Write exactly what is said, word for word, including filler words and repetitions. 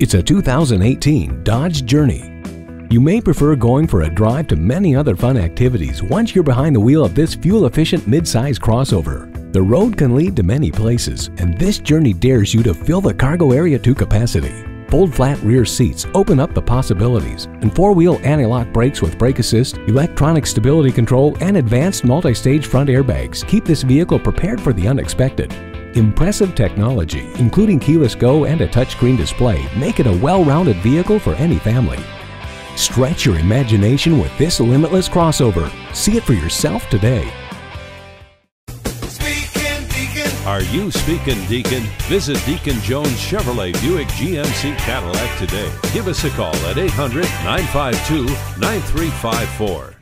It's a two thousand eighteen Dodge Journey. You may prefer going for a drive to many other fun activities once you're behind the wheel of this fuel-efficient midsize crossover. The road can lead to many places, and this Journey dares you to fill the cargo area to capacity. Fold-flat rear seats open up the possibilities, and four-wheel anti-lock brakes with brake assist, electronic stability control, and advanced multi-stage front airbags keep this vehicle prepared for the unexpected. Impressive technology, including keyless go and a touchscreen display, make it a well-rounded vehicle for any family. Stretch your imagination with this limitless crossover. See it for yourself today. Speaking Deacon. Are you speaking Deacon? Visit Deacon Jones Chevrolet Buick G M C Cadillac today. Give us a call at eight hundred, nine five two, nine three five four.